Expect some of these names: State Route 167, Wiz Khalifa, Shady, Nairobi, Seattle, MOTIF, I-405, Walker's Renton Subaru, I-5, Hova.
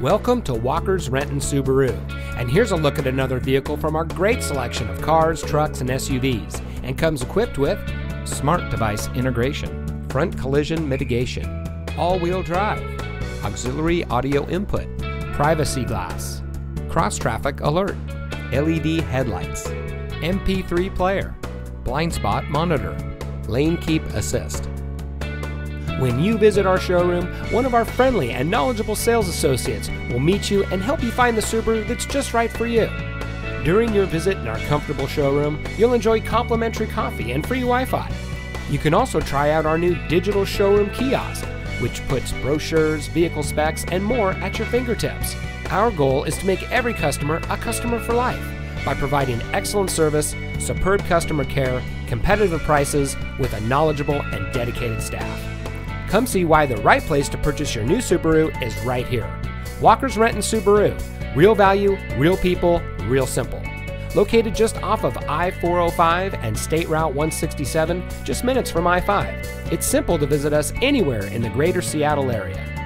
Welcome to Walker's Renton Subaru, and here's a look at another vehicle from our great selection of cars, trucks, and SUVs, and comes equipped with smart device integration, front collision mitigation, all-wheel drive, auxiliary audio input, privacy glass, cross-traffic alert, LED headlights, MP3 player, blind spot monitor, lane keep assist. When you visit our showroom, one of our friendly and knowledgeable sales associates will meet you and help you find the Subaru that's just right for you. During your visit in our comfortable showroom, you'll enjoy complimentary coffee and free Wi-Fi. You can also try out our new digital showroom kiosk, which puts brochures, vehicle specs, and more at your fingertips. Our goal is to make every customer a customer for life by providing excellent service, superb customer care, competitive prices, with a knowledgeable and dedicated staff. Come see why the right place to purchase your new Subaru is right here. Walker's Renton Subaru. Real value, real people, real simple. Located just off of I-405 and State Route 167, just minutes from I-5. It's simple to visit us anywhere in the greater Seattle area.